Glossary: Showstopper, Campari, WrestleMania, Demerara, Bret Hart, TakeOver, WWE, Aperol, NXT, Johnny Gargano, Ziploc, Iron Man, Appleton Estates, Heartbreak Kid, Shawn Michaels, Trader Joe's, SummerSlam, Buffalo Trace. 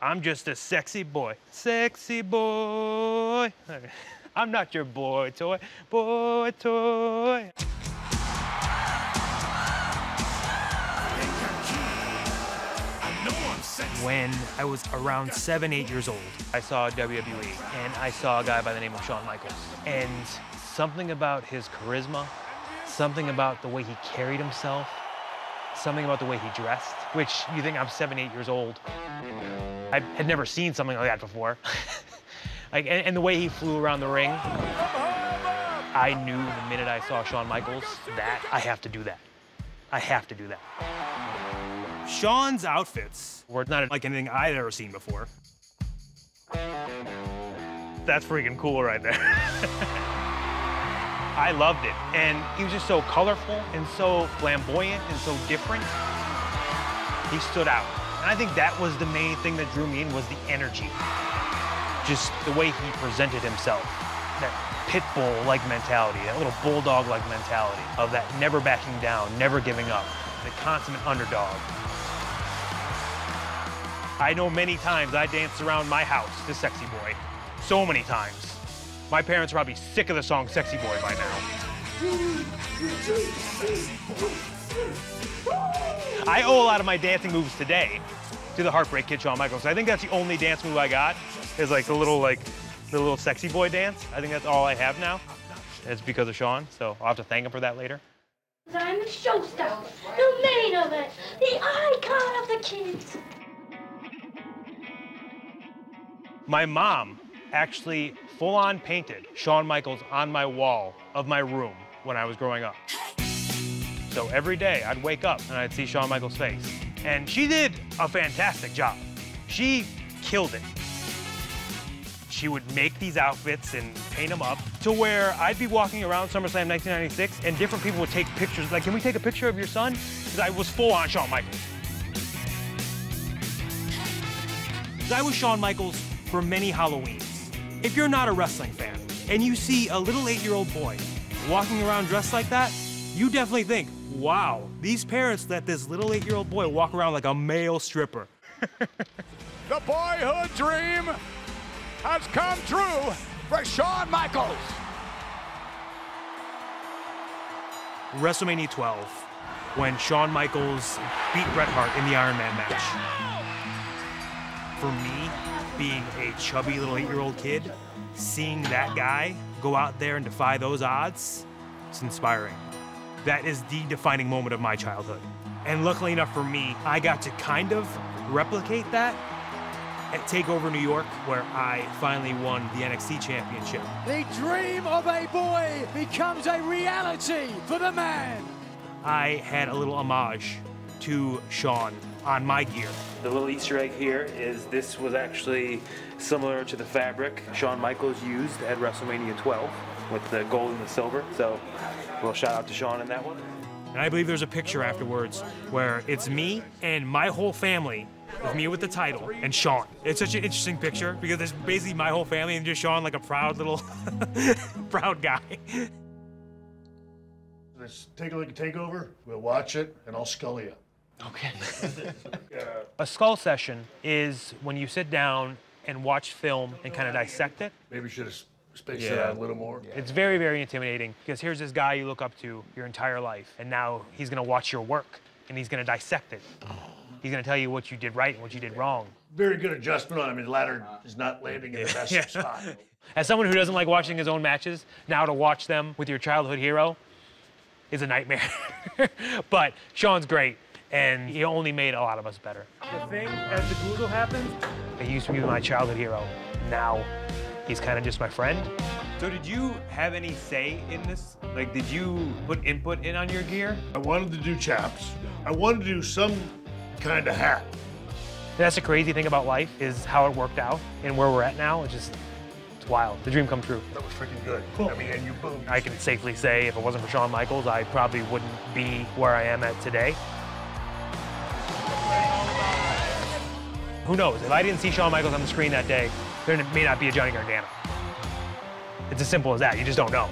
I'm just a sexy boy. Sexy boy. Okay. I'm not your boy toy. Boy toy. When I was around 7, 8 years old, I saw WWE, and I saw a guy by the name of Shawn Michaels. And something about his charisma, something about the way he carried himself, something about the way he dressed, which you think I'm 7, 8 years old. I had never seen something like that before. Like, and the way he flew around the ring, I knew the minute I saw Shawn Michaels that I have to do that. I have to do that. Shawn's outfits were not like anything I'd ever seen before. That's freaking cool right there. I loved it. And he was just so colorful and so flamboyant and so different. He stood out. And I think that was the main thing that drew me in, was the energy. Just the way he presented himself, that pit bull-like mentality, that little bulldog-like mentality of that never backing down, never giving up, the consummate underdog. I know many times I danced around my house to Sexy Boy. So many times. My parents are probably sick of the song Sexy Boy by now. I owe a lot of my dancing moves today to the Heartbreak Kid, Shawn Michaels. I think that's the only dance move I got is like the little sexy boy dance. I think that's all I have now. It's because of Shawn, so I'll have to thank him for that later. I'm the showstopper, the main event, the icon of the kids. My mom actually full-on painted Shawn Michaels on my wall of my room when I was growing up. So every day I'd wake up and I'd see Shawn Michaels' face. And she did a fantastic job. She killed it. She would make these outfits and paint them up to where I'd be walking around SummerSlam 1996 and different people would take pictures. Like, can we take a picture of your son? Because I was full on Shawn Michaels. I was Shawn Michaels for many Halloweens. If you're not a wrestling fan and you see a little 8-year-old boy walking around dressed like that, you definitely think, wow, these parents let this little 8-year-old boy walk around like a male stripper. The boyhood dream has come true for Shawn Michaels. WrestleMania 12, when Shawn Michaels beat Bret Hart in the Iron Man match. For me, being a chubby little 8-year-old kid, seeing that guy go out there and defy those odds, it's inspiring. That is the defining moment of my childhood. And luckily enough for me, I got to kind of replicate that at TakeOver New York, where I finally won the NXT Championship. The dream of a boy becomes a reality for the man. I had a little homage to Shawn on my gear. The little Easter egg here is this was actually similar to the fabric Shawn Michaels used at WrestleMania 12 with the gold and the silver. So a little shout out to Shawn in that one. And I believe there's a picture afterwards where it's me and my whole family, with me with the title and Shawn. It's such an interesting picture because it's basically my whole family and just Shawn like a proud little, proud guy. Let's take a look at TakeOver, we'll watch it, and I'll scull you. Okay. A skull session is when you sit down and watch film and kind of dissect it. Maybe you should have spaced it out a little more. Yeah. It's very, very intimidating because here's this guy you look up to your entire life, and now he's going to watch your work, and he's going to dissect it. He's going to tell you what you did right and what you did wrong. Very good adjustment on him. His ladder is not landing in the best spot. As someone who doesn't like watching his own matches, now to watch them with your childhood hero is a nightmare. But Shawn's great. And he only made a lot of us better. The thing, as the Google happens, he used to be my childhood hero. Now, he's kind of just my friend. So did you have any say in this? Like, did you put input in on your gear? I wanted to do chaps. I wanted to do some kind of hat. That's the crazy thing about life is how it worked out and where we're at now. It's just, it's wild. The dream come true. That was freaking good. Cool. I mean, and you boomed. I can safely say if it wasn't for Shawn Michaels, I probably wouldn't be where I am at today. Who knows? If I didn't see Shawn Michaels on the screen that day, there may not be a Johnny Gargano. It's as simple as that. You just don't know.